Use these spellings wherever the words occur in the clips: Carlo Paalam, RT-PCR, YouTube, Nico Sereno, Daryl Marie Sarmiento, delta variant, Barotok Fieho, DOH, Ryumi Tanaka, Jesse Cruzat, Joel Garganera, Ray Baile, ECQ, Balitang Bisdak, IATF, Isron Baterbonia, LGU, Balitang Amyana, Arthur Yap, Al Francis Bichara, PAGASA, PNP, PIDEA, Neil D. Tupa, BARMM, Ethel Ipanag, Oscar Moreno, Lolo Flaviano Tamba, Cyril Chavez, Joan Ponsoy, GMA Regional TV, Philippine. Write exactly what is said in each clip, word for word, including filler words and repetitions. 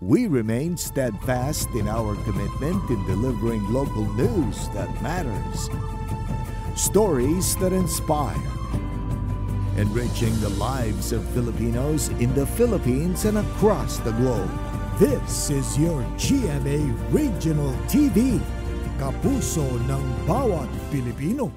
We remain steadfast in our commitment in delivering local news that matters, stories that inspire, enriching the lives of Filipinos in the Philippines and across the globe. This is your G M A Regional T V, Kapuso ng Bawat Pilipino.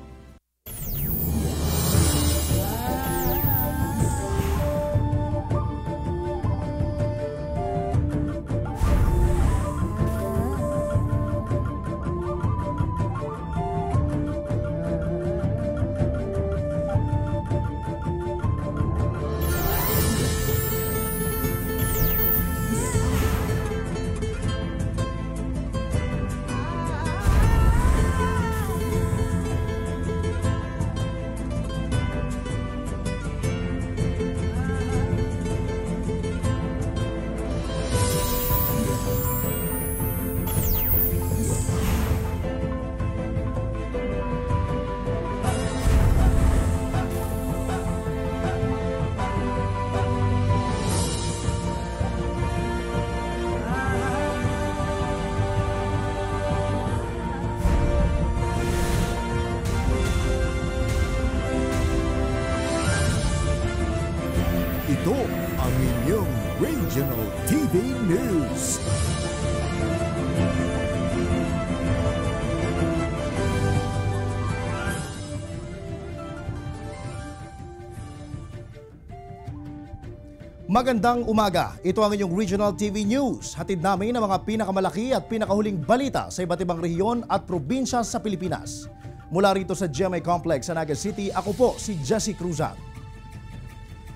Magandang umaga. Ito ang inyong Regional T V News. Hatid namin ang mga pinakamalaki at pinakahuling balita sa iba't ibang rehiyon at probinsya sa Pilipinas. Mula rito sa G M A Complex sa Naga City, ako po si Jesse Cruzat.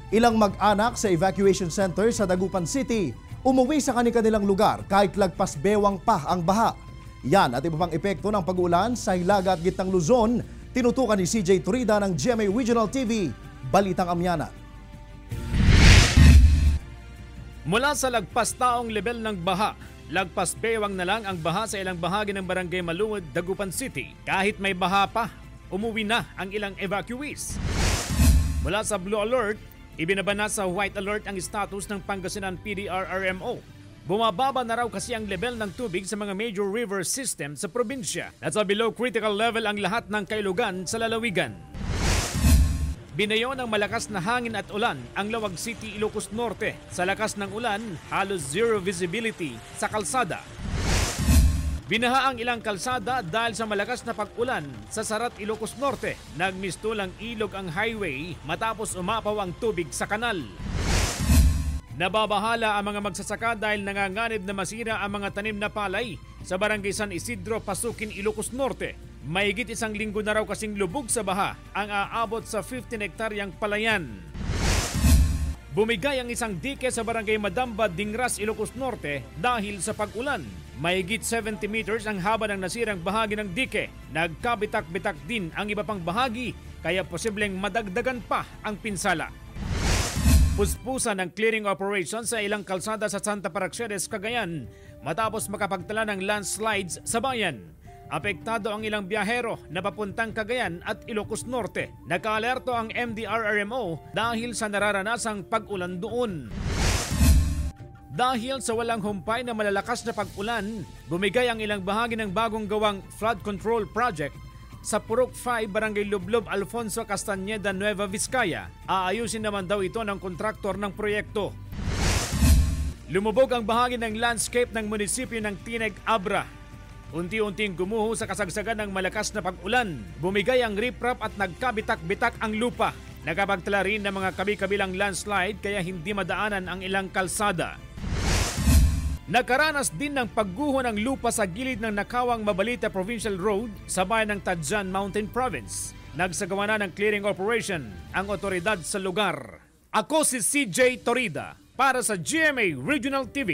Ilang mag-anak sa evacuation center sa Dagupan City, umuwi sa kanilang lugar kahit lagpas bewang pa ang baha. Yan at iba pang epekto ng pag-ulan sa Hilaga at Gitnang Luzon, tinutukan ni C J Turida ng G M A Regional T V, Balitang Amyana. Mula sa lagpas taong level ng baha, lagpas bewang na lang ang baha sa ilang bahagi ng Barangay Maluwag, Dagupan City. Kahit may baha pa, umuwi na ang ilang evacuees. Mula sa Blue Alert, ibinaba na sa White Alert ang status ng Pangasinan P D R R M O. Bumababa na raw kasi ang level ng tubig sa mga major river system sa probinsya. Nasa below critical level ang lahat ng kailugan sa lalawigan. Binayo ng malakas na hangin at ulan ang Lawag City, Ilocos Norte. Sa lakas ng ulan, halos zero visibility sa kalsada. Binaha ang ilang kalsada dahil sa malakas na pag-ulan sa Sarat, Ilocos Norte. Nagmistulang ilog ang highway matapos umapaw ang tubig sa kanal. Nababahala ang mga magsasaka dahil nanganganib na masira ang mga tanim na palay sa Barangay San Isidro, Pasukin, Ilocos Norte. Mahigit isang linggo na raw kasing lubog sa baha ang aabot sa fifteen hektaryang palayan. Bumigay ang isang dike sa Barangay Madamba, Dingras, Ilocos Norte dahil sa pag-ulan. Mahigit seventy meters ang haba ng nasirang bahagi ng dike. Nagkabitak-bitak din ang iba pang bahagi kaya posibleng madagdagan pa ang pinsala. Puspusan ang clearing operation sa ilang kalsada sa Santa Praxedes, Cagayan matapos makapagtala ng landslides sa bayan. Apektado ang ilang biyahero na papuntang Cagayan at Ilocos Norte. Nakaalerto ang M D R R M O dahil sa nararanasang pag-ulan doon. Dahil sa walang humpay na malalakas na pag-ulan, bumigay ang ilang bahagi ng bagong gawang flood control project sa Purok five, Barangay Lublob, Alfonso Castañeda, Nueva Vizcaya. Aayusin naman daw ito ng kontraktor ng proyekto. Lumubog ang bahagi ng landscape ng munisipyo ng Tineg, Abra. Unti-unting gumuho sa kasagsagan ng malakas na pag-ulan. Bumigay ang riprap at nagkabitak-bitak ang lupa. Nakapagtala rin ng mga kabi-kabilang landslide kaya hindi madaanan ang ilang kalsada. Nakaranas din ng pagguho ng lupa sa gilid ng Nakawang Mabalita Provincial Road sa bayan ng Tadjan, Mountain Province. Nagsagawa na ng clearing operation ang otoridad sa lugar. Ako si C J Torida para sa G M A Regional T V.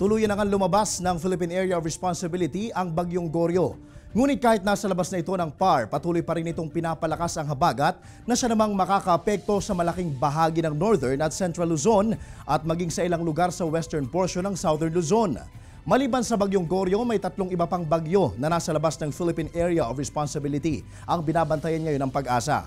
Tuluyan na lumabas ng Philippine Area of Responsibility ang Bagyong Goryo. Ngunit kahit nasa labas na ito ng P A R, patuloy pa rin itong pinapalakas ang habagat na siya namang makakaapekto sa malaking bahagi ng Northern at Central Luzon at maging sa ilang lugar sa western portion ng Southern Luzon. Maliban sa Bagyong Goryo, may tatlong iba pang bagyo na nasa labas ng Philippine Area of Responsibility ang binabantayan ngayon ng PAGASA.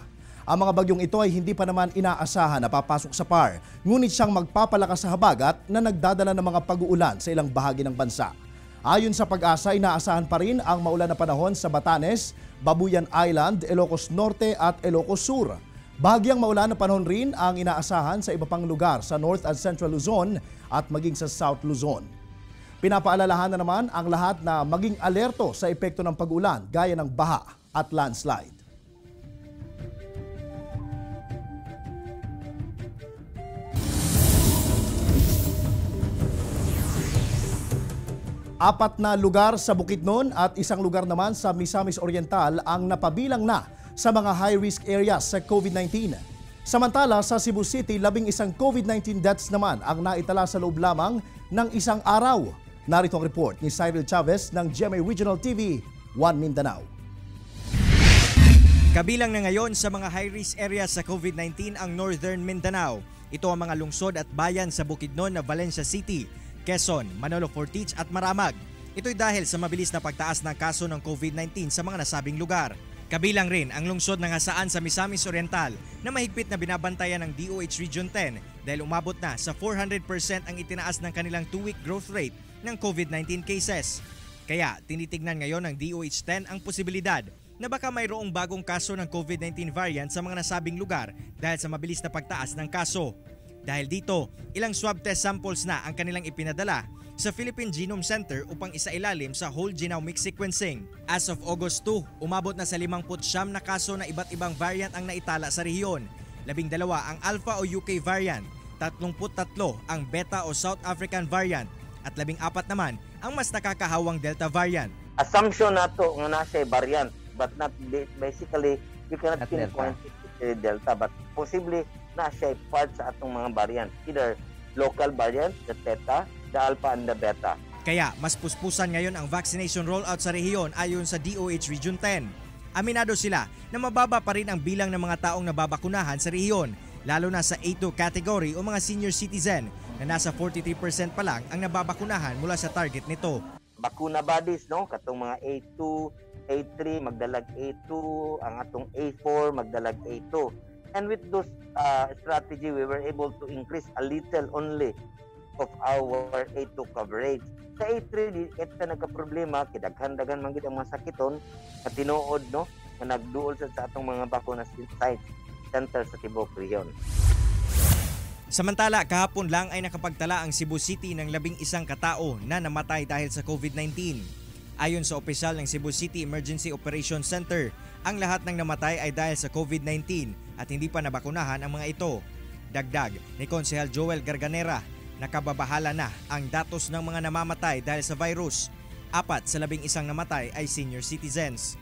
Ang mga bagyong ito ay hindi pa naman inaasahan na papasok sa P A R, ngunit siyang magpapalakas sa habagat na nagdadala ng mga pag-uulan sa ilang bahagi ng bansa. Ayon sa PAGASA, inaasahan pa rin ang maulan na panahon sa Batanes, Babuyan Island, Ilocos Norte at Ilocos Sur. Bahagyang maulan na panahon rin ang inaasahan sa iba pang lugar sa North and Central Luzon at maging sa South Luzon. Pinapaalalahan na naman ang lahat na maging alerto sa epekto ng pag-ulan gaya ng baha at landslide. Apat na lugar sa Bukidnon at isang lugar naman sa Misamis Oriental ang napabilang na sa mga high-risk areas sa COVID nineteen. Samantala, sa Cebu City, labing isang COVID nineteen deaths naman ang naitala sa loob lamang ng isang araw. Narito ang report ni Cyril Chavez ng G M A Regional T V, One Mindanao. Kabilang na ngayon sa mga high-risk areas sa COVID nineteen ang Northern Mindanao. Ito ang mga lungsod at bayan sa Bukidnon na Valencia City, Quezon, Manolo Fortich at Maramag. Ito'y dahil sa mabilis na pagtaas ng kaso ng COVID nineteen sa mga nasabing lugar. Kabilang rin ang lungsod ng Hasaan sa Misamis Oriental na mahigpit na binabantayan ng D O H Region ten dahil umabot na sa four hundred percent ang itinaas ng kanilang two-week growth rate ng COVID nineteen cases. Kaya tinitignan ngayon ng D O H ten ang posibilidad na baka mayroong bagong kaso ng COVID nineteen variant sa mga nasabing lugar dahil sa mabilis na pagtaas ng kaso. Dahil dito, ilang swab test samples na ang kanilang ipinadala sa Philippine Genome Center upang isailalim sa whole genomic sequencing. As of August two, umabot na sa fifty-nine na kaso na iba't ibang variant ang naitala sa rehiyon. labindalawa ang Alpha o U K variant, thirty-three ang Beta o South African variant, at fourteen naman ang mas nakakahawang Delta variant. Assumption na ito nga na siya variant, but not basically, you cannot pinpoint it Delta, but possibly na siya part sa atong mga variant, either local variant, the Theta, the Alpha, and the Beta. Kaya mas puspusan ngayon ang vaccination rollout sa rehiyon ayon sa D O H Region ten. Aminado sila na mababa pa rin ang bilang ng mga taong nababakunahan sa rehiyon, lalo na sa A two category o mga senior citizen na nasa forty-three percent pa lang ang nababakunahan mula sa target nito. Bakuna bodies, no? Katong mga A two, A three, magdalag A two, ang atong A four, magdalag A two. And with those uh, strategy, we were able to increase a little only of our A two coverage. Sa A three, di kita nagka-problema, kidaghan-dagan man gid ang mga sakiton na tinuod, no, na nagduol sa atong mga bakuna sites, center sa Tiboc Region. Samantala, kahapon lang ay nakapagtala ang Cebu City ng labing isang katao na namatay dahil sa COVID nineteen. Ayon sa opisyal ng Cebu City Emergency Operations Center, ang lahat ng namatay ay dahil sa COVID nineteen at hindi pa nabakunahan ang mga ito. Dagdag ni Konsehal Joel Garganera, nakababahala na ang datos ng mga namamatay dahil sa virus. Apat sa labing isang namatay ay senior citizens.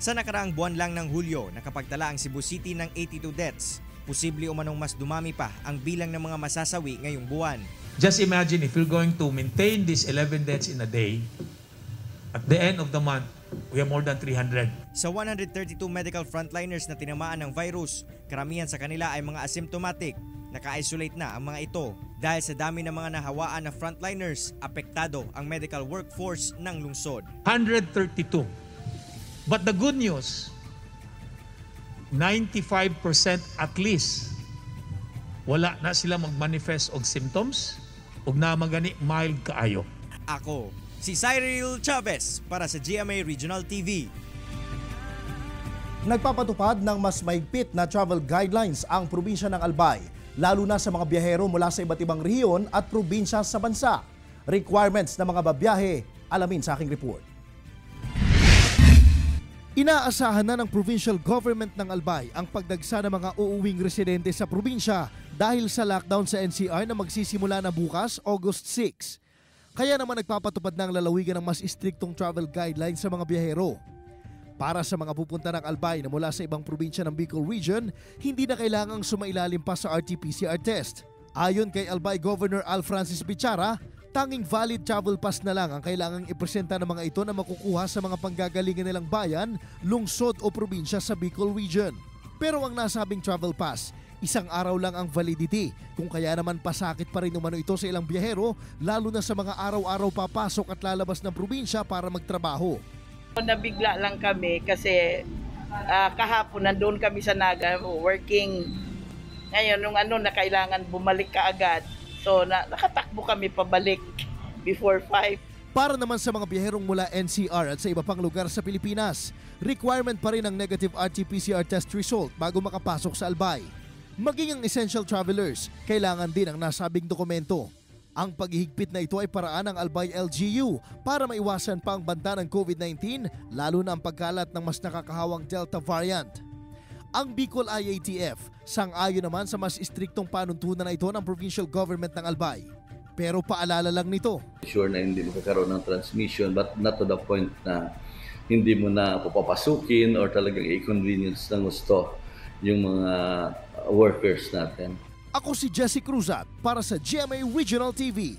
Sa nakaraang buwan lang ng Hulyo, nakapagtala ang Cebu City ng eighty-two deaths. Posible umanong mas dumami pa ang bilang ng mga masasawi ngayong buwan. Just imagine if you're going to maintain these eleven deaths in a day, at the end of the month, we have more than three hundred. Sa one hundred thirty-two medical frontliners na tinamaan ng virus, karamihan sa kanila ay mga asymptomatic. Naka-isolate na ang mga ito. Dahil sa dami ng mga nahawaan na frontliners, apektado ang medical workforce ng lungsod. one hundred thirty-two. But the good news, ninety-five percent at least, wala na sila mag-manifest og symptoms og na magani mild kaayo. Ako, si Cyril Chavez para sa G M A Regional T V. Nagpapatupad ng mas mahigpit na travel guidelines ang probinsya ng Albay, lalo na sa mga biyahero mula sa iba't ibang rehiyon at probinsya sa bansa. Requirements ng mga babiyahe, alamin sa aking report. Inaasahan na ng provincial government ng Albay ang pagdagsa ng mga uuwing residente sa probinsya dahil sa lockdown sa N C R na magsisimula na bukas, August six. Kaya naman nagpapatupad ng lalawigan ng mas istriktong travel guidelines sa mga biyahero. Para sa mga pupunta ng Albay na mula sa ibang probinsya ng Bicol Region, hindi na kailangang sumailalim pa sa R T P C R test. Ayon kay Albay Governor Al Francis Bichara, tanging valid travel pass na lang ang kailangang ipresenta ng mga ito na makukuha sa mga panggagalingan nilang bayan, lungsod o probinsya sa Bicol Region. Pero ang nasabing travel pass, isang araw lang ang validity, kung kaya naman pasakit pa rin umano ito sa ilang biyahero, lalo na sa mga araw-araw papasok at lalabas ng probinsya para magtrabaho. Nabigla lang kami kasi uh, kahapon nandoon kami sa Naga working. Ngayon nung ano na kailangan bumalik ka agad, so na, nakatakbo kami pabalik before five. Para naman sa mga biyaherong mula N C R at sa iba pang lugar sa Pilipinas, requirement pa rin ang negative R T P C R test result bago makapasok sa Albay. Maging ang essential travelers, kailangan din ang nasabing dokumento. Ang paghihigpit na ito ay paraan ng Albay L G U para maiwasan pa ang banta ng COVID nineteen, lalo na ang pagkalat ng mas nakakahawang Delta variant. Ang Bicol I A T F, sang-ayon naman sa mas istriktong panuntunan na ito ng provincial government ng Albay. Pero paalala lang nito. Sure na hindi magkakaroon ng transmission but not to the point na hindi mo na papapasukin or talagang inconvenience ng gusto yung mga workers natin. Ako si Jesse Cruzat para sa G M A Regional T V.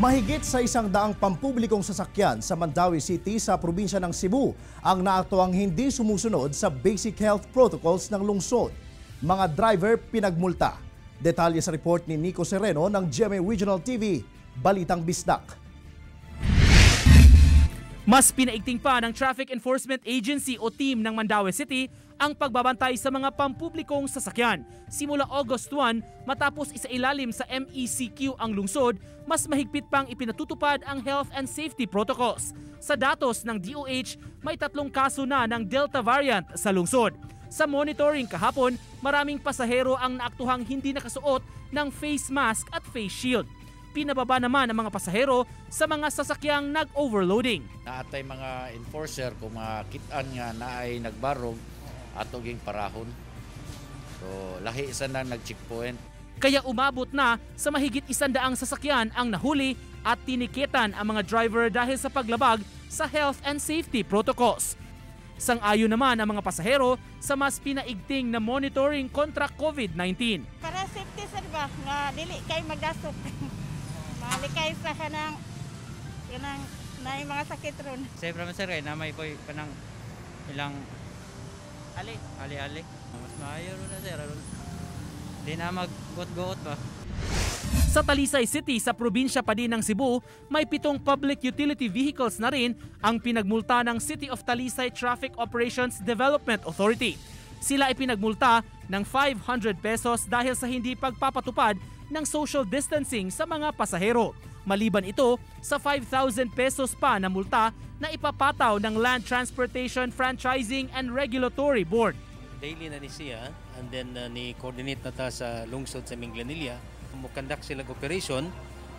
Mahigit sa isang daang pampublikong sasakyan sa Mandawi City sa probinsya ng Cebu ang naaktuang hindi sumusunod sa basic health protocols ng lungsod. Mga driver pinagmulta. Detalye sa report ni Nico Sereno ng G M A Regional T V, Balitang Bisdak. Mas pinaigting pa ng Traffic Enforcement Agency o team ng Mandaue City ang pagbabantay sa mga pampublikong sasakyan. Simula August first, matapos isailalim sa M E C Q ang lungsod, mas mahigpit pang ipinatutupad ang health and safety protocols. Sa datos ng D O H, may tatlong kaso na ng Delta variant sa lungsod. Sa monitoring kahapon, maraming pasahero ang naaktuhang hindi nakasuot ng face mask at face shield. Pinababa naman ang mga pasahero sa mga sasakyang nag-overloading. Naatay mga enforcer kung makitaan nga na ay nagbarog at uging parahon. So lahi isa na nag-checkpoint. Kaya umabot na sa mahigit isandaang sasakyan ang nahuli at tiniketan ang mga driver dahil sa paglabag sa health and safety protocols. Sang-ayon naman ang mga pasahero sa mas pinaigting na monitoring kontra COVID nineteen. Para safety sir ba, nga dili kayo magdasok. Malikay sa kanang kanang na mga sakit ron. Siyempre man sir, kay namay po kanang ilang ali, ali, ali. Mas maayo ron na sir. Di na maggot-got ba. Sa Talisay City sa probinsya pa din ng Cebu, may pitong public utility vehicles na rin ang pinagmulta ng City of Talisay Traffic Operations Development Authority. Sila ay pinagmulta ng five hundred pesos dahil sa hindi pagpapatupad ng social distancing sa mga pasahero. Maliban ito, sa five thousand pesos pa na multa na ipapataw ng Land Transportation Franchising and Regulatory Board. Daily na ni siya and then uh, ni-coordinate na ta sa lungsod sa Minglanilla. Mukandak silang operation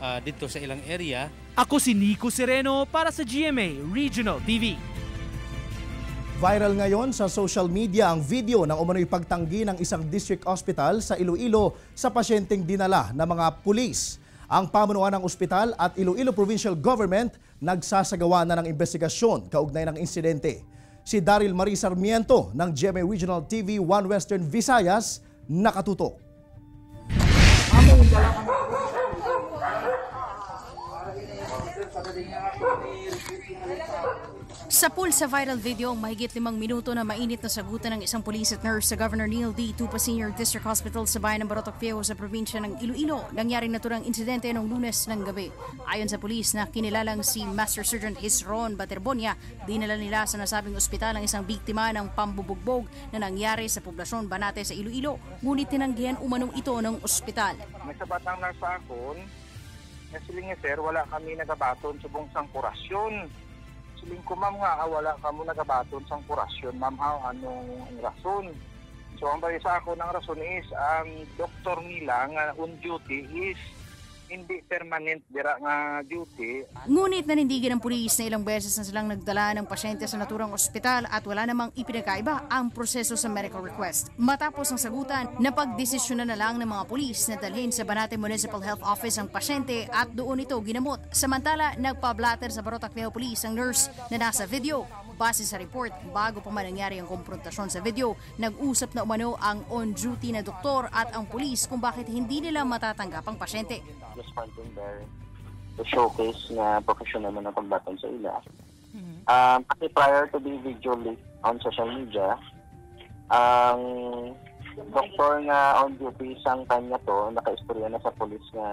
uh, dito sa ilang area. Ako si Nico Sereno para sa G M A Regional T V. Viral ngayon sa social media ang video ng umano'y pagtanggi ng isang district hospital sa Iloilo sa pasyenteng dinala ng mga pulis. Ang pamunuan ng ospital at Iloilo Provincial Government nagsasagawa na ng investigasyon kaugnay ng insidente. Si Daryl Marie Sarmiento ng G M A Regional T V One Western Visayas nakatutok. Sa pool sa viral video ang mahigit limang minuto na mainit na sagutan ng isang police at nurse sa Governor Neil D. Tupa Senior District Hospital sa bayan ng Barotok Fieho sa probinsya ng Iloilo. Nangyari na ito ng insidente noong Lunes ng gabi. Ayon sa police na kinilalang si Master Sergeant Isron Baterbonia, dinala nila sa nasabing ospital ang isang biktima ng pambubugbog na nangyari sa poblasyon Banate sa Iloilo, ngunit tinanggihan umanong ito ng ospital. May sabatang lang sa akon, nasilingi sir, wala kami nagabaton sa buong sangkurasyon. Siling ko ma'am nga, wala ka muna kabaton sa kurasyon, ma'am, anong rason? So ang bari sa ako ng rason is, ang doktor nila nga on duty is hindi permanent dira nga duty. Ngunit nanindigan ng pulis na ilang beses na silang nagdala ng pasyente sa naturang ospital at wala namang ipinagkaiba ang proseso sa medical request. Matapos ang sagutan, napagdesisyonan na lang ng mga pulis na dalhin sa Banate Municipal Health Office ang pasyente at doon ito ginamot. Samantala, nagpa-blatter sa Barotok Fieho Police ang nurse na nasa video. Base sa report, bago pa man nangyari ang konfrontasyon sa video, nag-usap na umano ang on-duty na doktor at ang pulis kung bakit hindi nila matatanggap ang pasyente. Responding there to showcase na professional na pagbaton sa ila. Mm-hmm. Um, kasi prior to the video leak on social media, ang um, doktor nga on duty sang kanya to, naka-istorya na sa pulis nga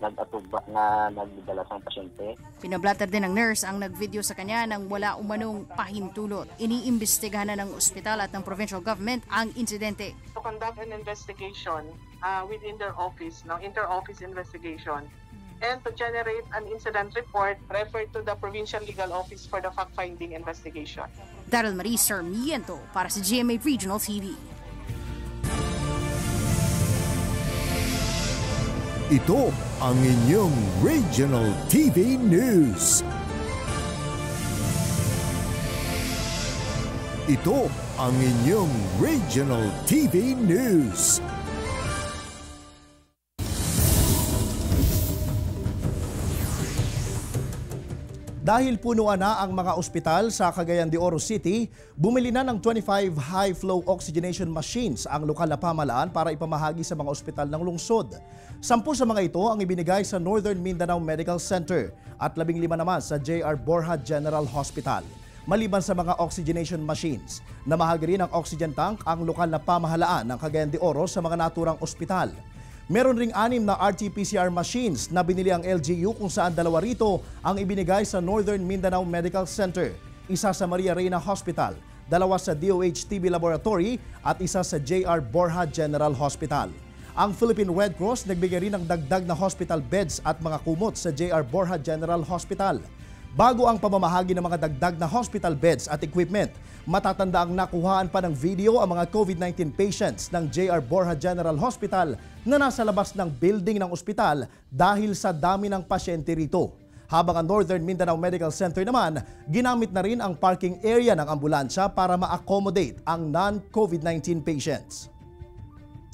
nag-atubak na nagdala sa pasyente. Pinablatter din ng nurse ang nagvideo sa kanya nang wala umanong pahintulot. Iniimbestigahan na ng ospital at ng provincial government ang insidente. To conduct an investigation uh, within their office, no, inter-office investigation, and to generate an incident report referred to the Provincial Legal Office for the fact-finding investigation. Daryl Marie Sarmiento para sa G M A Regional T V. Ito ang inyong Regional T V News. Ito ang inyong Regional T V News. Dahil punuan na ang mga ospital sa Cagayan de Oro City, bumili na ng twenty-five high-flow oxygenation machines ang lokal na pamahalaan para ipamahagi sa mga ospital ng lungsod. Sampu sa mga ito ang ibinigay sa Northern Mindanao Medical Center at labing lima naman sa J R Borja General Hospital. Maliban sa mga oxygenation machines, namahagi rin ng oxygen tank ang lokal na pamahalaan ng Cagayan de Oro sa mga naturang ospital. Meron ring anim na R T P C R machines na binili ang L G U kung saan dalawa rito ang ibinigay sa Northern Mindanao Medical Center, isa sa Maria Reyna Hospital, dalawa sa D O H T B Laboratory at isa sa J R Borja General Hospital. Ang Philippine Red Cross nagbigay rin ng dagdag na hospital beds at mga kumot sa J R Borja General Hospital. Bago ang pamamahagi ng mga dagdag na hospital beds at equipment, matatanda ang nakuhaan pa ng video ang mga COVID nineteen patients ng J R Borja General Hospital na nasa labas ng building ng ospital dahil sa dami ng pasyente rito. Habang ang Northern Mindanao Medical Center naman, ginamit na rin ang parking area ng ambulansya para ma-accommodate ang non-COVID nineteen patients.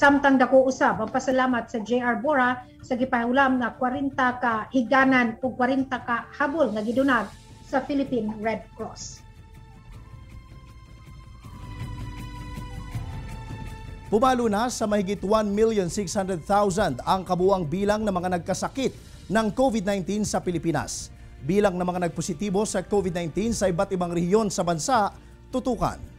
Samtang dako usab ang pasalamat sa J R Borja sa gipahiulam nga forty ka higanan ug forty ka habol nga gidunag sa Philippine Red Cross. Pumalo na sa mahigit one million six hundred thousand ang kabuuang bilang ng mga nagkasakit ng COVID nineteen sa Pilipinas. Bilang ng mga nagpositibo sa COVID nineteen sa iba't ibang rehiyon sa bansa tutukan.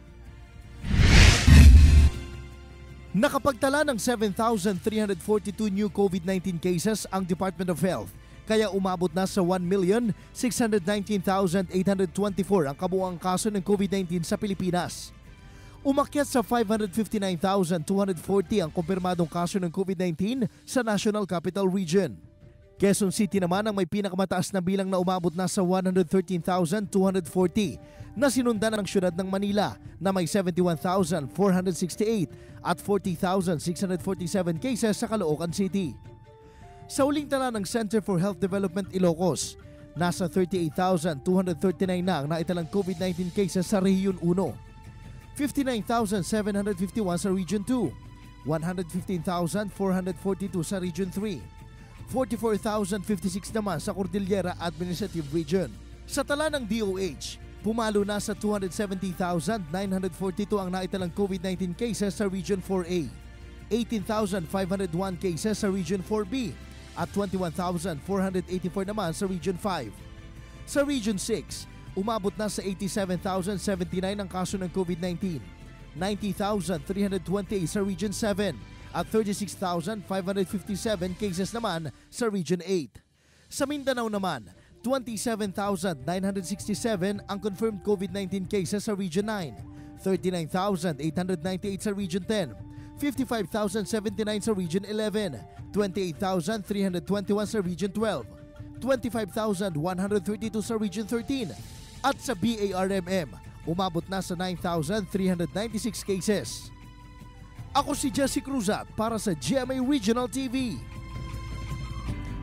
Nakapagtala ng seven thousand three hundred forty-two new COVID nineteen cases ang Department of Health, kaya umabot na sa one million six hundred nineteen thousand eight hundred twenty-four ang kabuuang kaso ng COVID nineteen sa Pilipinas. Umakyat sa five hundred fifty-nine thousand two hundred forty ang kumpirmadong kaso ng COVID nineteen sa National Capital Region. Quezon City naman ang may pinakamataas na bilang na umabot na sa one hundred thirteen thousand two hundred forty na sinundan ng siyudad ng Manila na may seventy-one thousand four hundred sixty-eight at forty thousand six hundred forty-seven cases sa Caloocan City. Sa uling tala ng Center for Health Development Ilocos, nasa thirty-eight thousand two hundred thirty-nine na ang naitalang COVID nineteen cases sa Rehiyon one, fifty-nine thousand seven hundred fifty-one sa Region two, one hundred fifteen thousand four hundred forty-two sa Region three, forty-four thousand fifty-six naman sa Cordillera Administrative Region. Sa tala ng D O H, pumalo na sa two hundred seventy thousand nine hundred forty-two ang naitalang COVID nineteen cases sa Region four A, eighteen thousand five hundred one cases sa Region four B, at twenty-one thousand four hundred eighty-four naman sa Region five. Sa Region six, umabot na sa eighty-seven thousand seventy-nine ang kaso ng COVID nineteen, ninety thousand three hundred twenty sa Region seven, at thirty-six thousand five hundred fifty-seven cases naman sa Region eight. Sa Mindanao naman, twenty-seven thousand nine hundred sixty-seven ang confirmed COVID nineteen cases sa Region nine, thirty-nine thousand eight hundred ninety-eight sa Region ten, fifty-five thousand seventy-nine sa Region eleven, twenty-eight thousand three hundred twenty-one sa Region twelve, twenty-five thousand one hundred thirty-two sa Region thirteen, at sa B A R M M, umabot na sa nine thousand three hundred ninety-six cases. Ako si Jesse Cruzat para sa G M A Regional T V.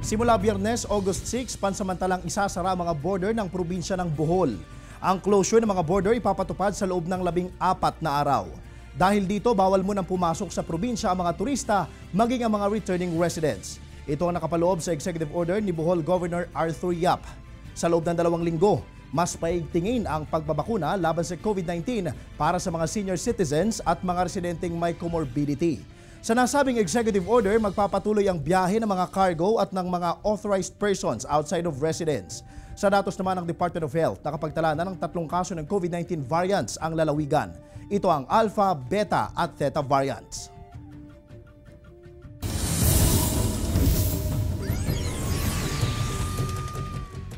Simula Biyernes, August six, pansamantalang isasara mga border ng probinsya ng Bohol. Ang closure ng mga border ipapatupad sa loob ng labing apat na araw. Dahil dito, bawal munang pumasok sa probinsya ang mga turista, maging ang mga returning residents. Ito ang nakapaloob sa executive order ni Bohol Governor Arthur Yap. Sa loob ng dalawang linggo, mas paigtingin ang pagbabakuna laban sa COVID nineteen para sa mga senior citizens at mga residenteng may comorbidity. Sa nasabing executive order, magpapatuloy ang biyahe ng mga cargo at ng mga authorized persons outside of residence. Sa datos naman ng Department of Health, nakapagtala na ng tatlong kaso ng COVID nineteen variants ang lalawigan. Ito ang Alpha, Beta at Theta variants.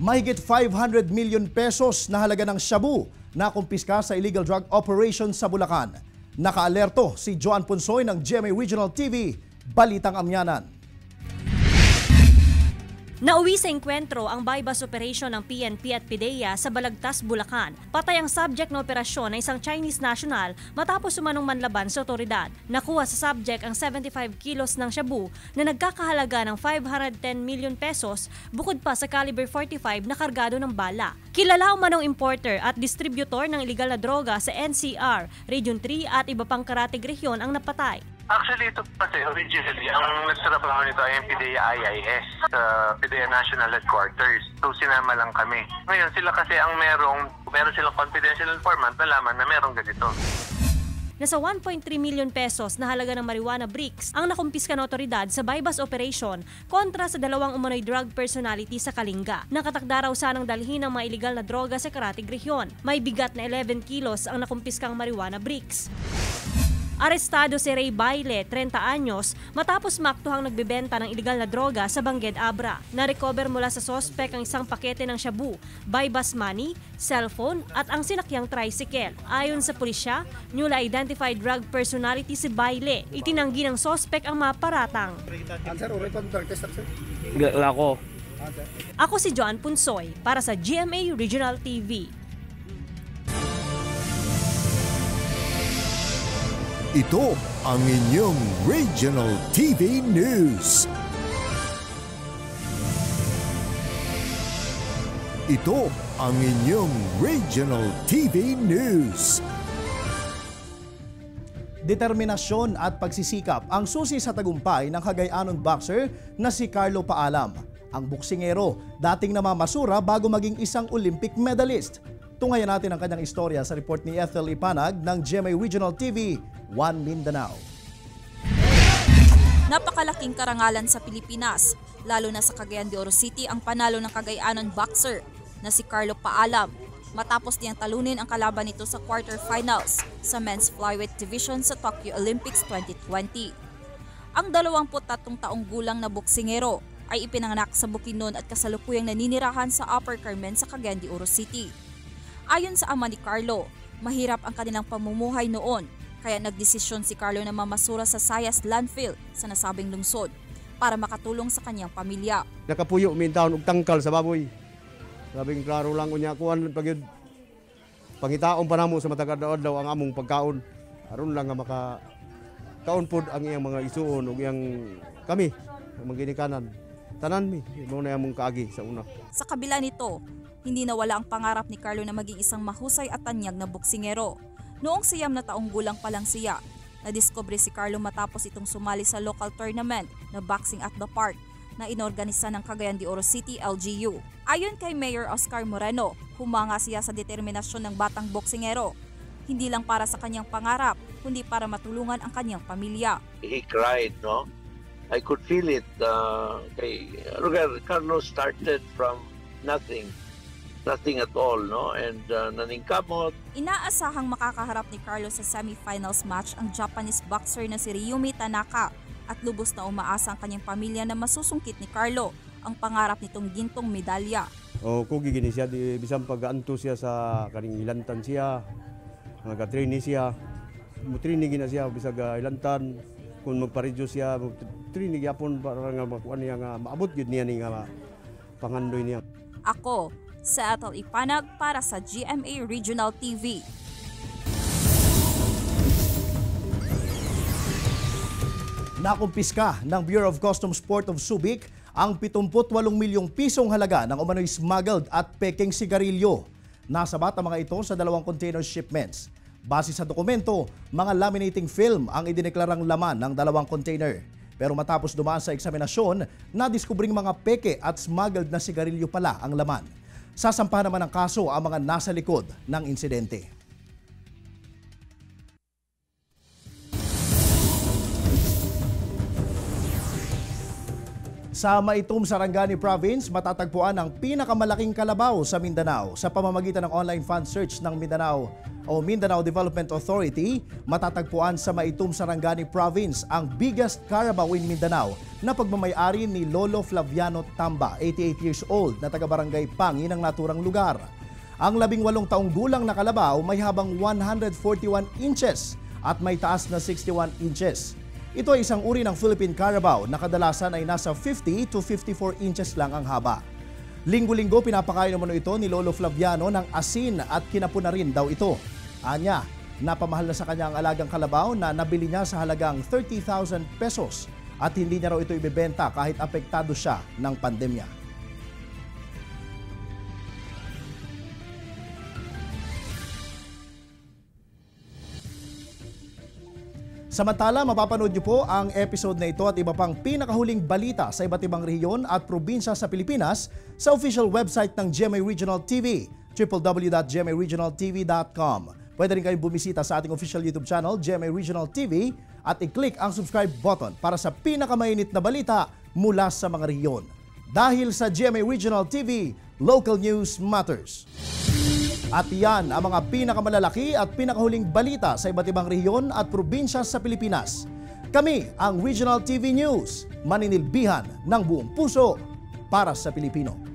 mahigit five hundred million pesos na halaga ng shabu na kumpiska sa illegal drug operation sa Bulacan. Nakaalerto si Joan Ponsoy ng G M A Regional T V, Balitang Amyanan. Nauwi sa engkwentro ang buy-bust operation ng P N P at PIDEA sa Balagtas, Bulacan. Patay ang subject ng operasyon na isang Chinese national matapos umanong manlaban sa otoridad. Nakuha sa subject ang seventy-five kilos ng shabu na nagkakahalaga ng five hundred ten million pesos bukod pa sa caliber forty-five na kargado ng bala. Kilala umanong importer at distributor ng iligal na droga sa N C R, Region three at iba pang karatig rehiyon ang napatay. Actually, ito kasi originally, ang nagtrabaho nito ay ang PIDEA I I S sa PIDEA National Headquarters. So, sinama lang kami. Ngayon, sila kasi ang merong, meron silang confidential informant, nalaman na merong ganito. Nasa one point three million pesos na halaga ng marijuana bricks ang nakumpiska ng otoridad sa buy-bust operation kontra sa dalawang umano'y drug personality sa Kalinga. Nakatakda raw sanang dalhin ang mga iligal na droga sa Karatig Rehiyon. May bigat na eleven kilos ang nakumpiskang marijuana bricks. Arestado si Ray Baile, thirty anyos, matapos maktuhang nagbebenta ng iligal na droga sa Bangged Abra. Narecover mula sa sospek ang isang pakete ng shabu, buy-bust money, cellphone at ang sinakyang tricycle. Ayon sa pulisya, newly identified drug personality si Baile. Itinanggi ng sospek ang mga paratang. Ako. Ako si Joan Ponsoy para sa G M A Regional T V. Ito ang inyong Regional T V News. Ito ang inyong Regional T V News. Determinasyon at pagsisikap ang susi sa tagumpay ng Cagayanong boxer na si Carlo Paalam. Ang buksingero, dating namamasura bago maging isang Olympic medalist. Tungayan natin ang kanyang istorya sa report ni Ethel Ipanag ng G M A Regional T V, One Mindanao. Napakalaking karangalan sa Pilipinas, lalo na sa Cagayan de Oro City ang panalo ng Cagayanon boxer na si Carlo Paalam matapos niyang talunin ang kalaban nito sa quarterfinals sa men's flyweight division sa Tokyo Olympics twenty twenty. Ang dalawampu't tatlong taong gulang na buksingero ay ipinanganak sa Bukidnon at kasalukuyang naninirahan sa Upper Carmen sa Cagayan de Oro City. Ayon sa ama ni Carlo, mahirap ang kanilang pamumuhay noon kaya nagdesisyon si Carlo na mamasura sa Sayas Landfill sa nasabing lungsod para makatulong sa kanyang pamilya. Nakapuyo mintaon og tangkal sa baboy. Labing klaro lang unya kuan pagyud. Pangitaon pa namo sa matagadaod daw ang among pagkaon. Aron lang nga maka kaon pod ang iyang mga isuon ug iyang kami ang manginikanan. Tanan mi mo na among kaagi sa una. Sa kabila nito, hindi nawala ang pangarap ni Carlo na maging isang mahusay at tanyag na buksingero. Noong siyam na taong gulang pa lang siya, nadiskubre si Carlo matapos itong sumali sa local tournament na Boxing at the Park na inorganisa ng Cagayan de Oro City L G U. Ayon kay Mayor Oscar Moreno, humanga siya sa determinasyon ng batang buksingero. Hindi lang para sa kanyang pangarap, kundi para matulungan ang kanyang pamilya. He cried, no? I could feel it. Uh, kay Carlo started from nothing. Nothing at all, no? And uh, naningkamot. Inaasahang makakaharap ni Carlo sa semifinals match ang Japanese boxer na si Ryumi Tanaka at lubos na umaasa ang kanyang pamilya na masusungkit ni Carlo ang pangarap nitong gintong medalya. O, kugi gini siya, di bisang pag-aanto siya sa kaning ilantan siya, nag-trainee siya, mutrainee gina siya, bisag ilantan, kung magparidyo siya, mutrainee yapon para nga makuan niya nga maabot yun niya nga pangandoy niya. Ako, sa Ethel Ipanag para sa G M A Regional T V. Nakumpiska ng Bureau of Customs Port of Subic ang pitumpu't walong milyong pisong halaga ng umano'y smuggled at peking sigarilyo. Nasabat ang mga ito sa dalawang container shipments. Base sa dokumento, mga laminating film ang idineklarang laman ng dalawang container. Pero matapos dumaan sa eksaminasyon, nadiskubring mga peke at smuggled na sigarilyo pala ang laman. Sasampahan naman ang kaso ang mga nasa likod ng insidente. Sa Maitum, Sarangani Province, matatagpuan ang pinakamalaking kalabaw sa Mindanao sa pamamagitan ng online fan search ng Mindanao o Mindanao Development Authority, matatagpuan sa Maitum Sarangani Province ang biggest carabao in Mindanao na pagmamayari ni Lolo Flaviano Tamba, eighty-eight years old, na taga-barangay Pangi ng naturang lugar. Ang labing walong taong gulang na kalabaw may habang one hundred forty-one inches at may taas na sixty-one inches. Ito ay isang uri ng Philippine carabao na kadalasan ay nasa fifty to fifty-four inches lang ang haba. Linggo-linggo pinapakain naman ito ni Lolo Flaviano ng asin at kinapuna rin daw ito. Anya, napamahal na sa kanya ang alagang kalabaw na nabili niya sa halagang thirty thousand pesos at hindi niya raw ito ibebenta kahit apektado siya ng pandemya. Samantala, mapapanood niyo po ang episode na ito at iba pang pinakahuling balita sa iba't ibang rehiyon at probinsya sa Pilipinas sa official website ng G M A Regional T V, w w w dot g m a regional t v dot com. Pwede rin kayong bumisita sa ating official YouTube channel, G M A Regional T V, at i-click ang subscribe button para sa pinakamainit na balita mula sa mga rehiyon. Dahil sa G M A Regional T V, local news matters. At yan ang mga pinakamalaki at pinakahuling balita sa iba't ibang rehiyon at probinsya sa Pilipinas. Kami ang Regional T V News, maninilbihan ng buong puso para sa Pilipino.